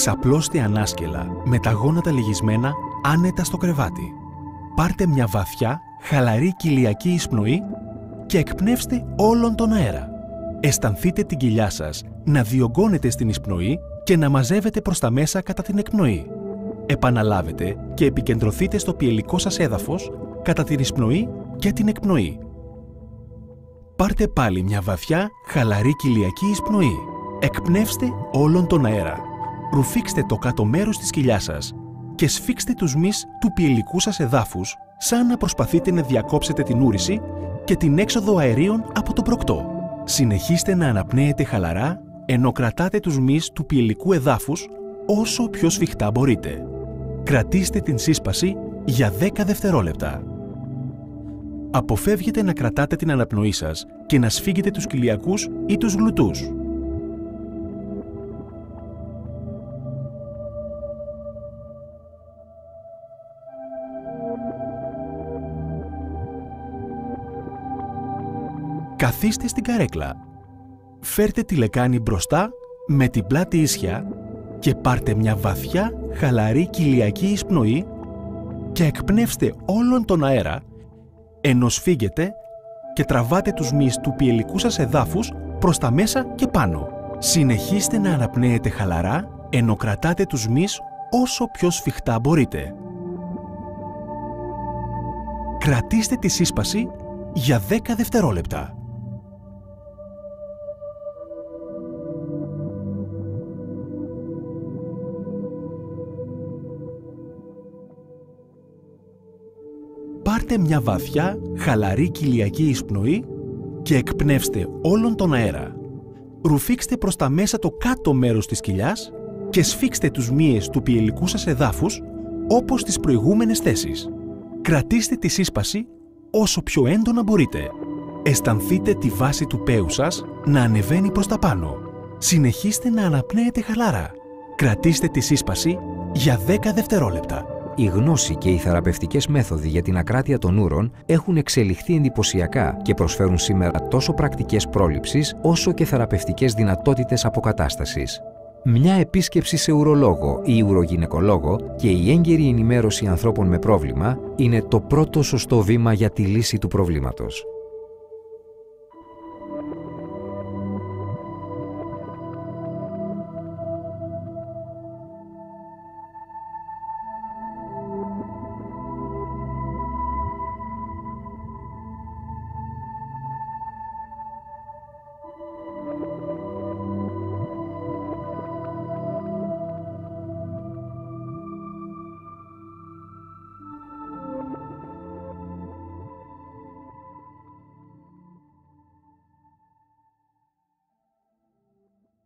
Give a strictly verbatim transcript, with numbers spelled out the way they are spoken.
ξαπλώστε ανάσκελα με τα γόνατα λυγισμένα άνετα στο κρεβάτι. Πάρτε μια βαθιά, χαλαρή κοιλιακή εισπνοή και εκπνεύστε όλον τον αέρα. Αισθανθείτε την κοιλιά σας να διωγγώνεται στην εισπνοή και να μαζεύετε προς τα μέσα κατά την εκπνοή. Επαναλάβετε και επικεντρωθείτε στο πιελικό σας έδαφος κατά την εισπνοή και την εκπνοή. Πάρτε πάλι μια βαθιά, χαλαρή κοιλιακή εισπνοή. Εκπνεύστε όλον τον αέρα. Ρουφήξτε το κάτω μέρος της κοιλιάς σας και σφίξτε τους μυς του πιελικού σας εδάφους σαν να προσπαθείτε να διακόψετε την ούρηση και την έξοδο αερίων από τον προκτό. Συνεχίστε να αναπνέετε χαλαρά ενώ κρατάτε τους μυς του πιελικού εδάφους όσο πιο σφιχτά μπορείτε. Κρατήστε την σύσπαση για δέκα δευτερόλεπτα. Αποφεύγετε να κρατάτε την αναπνοή σας και να σφίγγετε τους κοιλιακούς ή τους γλουτούς. Καθίστε στην καρέκλα. Φέρτε τη λεκάνη μπροστά με την πλάτη ίσια και πάρτε μια βαθιά, χαλαρή κοιλιακή εισπνοή και εκπνεύστε όλον τον αέρα ενώ σφίγγετε και τραβάτε τους μυς του πιελικού σας εδάφους προς τα μέσα και πάνω. Συνεχίστε να αναπνέετε χαλαρά ενώ κρατάτε τους μυς όσο πιο σφιχτά μπορείτε. Κρατήστε τη σύσπαση για δέκα δευτερόλεπτα. Πάρτε μια βαθιά, χαλαρή κοιλιακή εισπνοή και εκπνεύστε όλον τον αέρα. Ρουφήξτε προς τα μέσα το κάτω μέρος της κοιλιάς και σφίξτε τους μύες του πιελικού σας εδάφους όπως στις προηγούμενες θέσεις. Κρατήστε τη σύσπαση όσο πιο έντονα μπορείτε. Αισθανθείτε τη βάση του πέου σας να ανεβαίνει προς τα πάνω. Συνεχίστε να αναπνέετε χαλαρά. Κρατήστε τη σύσπαση για δέκα δευτερόλεπτα. Η γνώση και οι θεραπευτικές μέθοδοι για την ακράτεια των ούρων έχουν εξελιχθεί εντυπωσιακά και προσφέρουν σήμερα τόσο πρακτικές πρόληψης όσο και θεραπευτικές δυνατότητες αποκατάστασης. Μια επίσκεψη σε ουρολόγο ή ουρογυναικολόγο και η έγκαιρη ενημέρωση ανθρώπων με πρόβλημα είναι το πρώτο σωστό βήμα για τη λύση του προβλήματος.